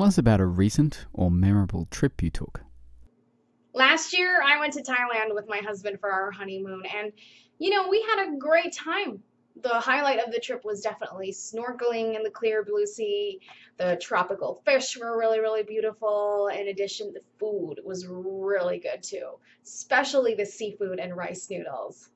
Tell us about a recent or memorable trip you took. Last year, I went to Thailand with my husband for our honeymoon, and, we had a great time. The highlight of the trip was definitely snorkeling in the clear blue sea. The tropical fish were really, really beautiful. In addition, the food was really good too, especially the seafood and rice noodles.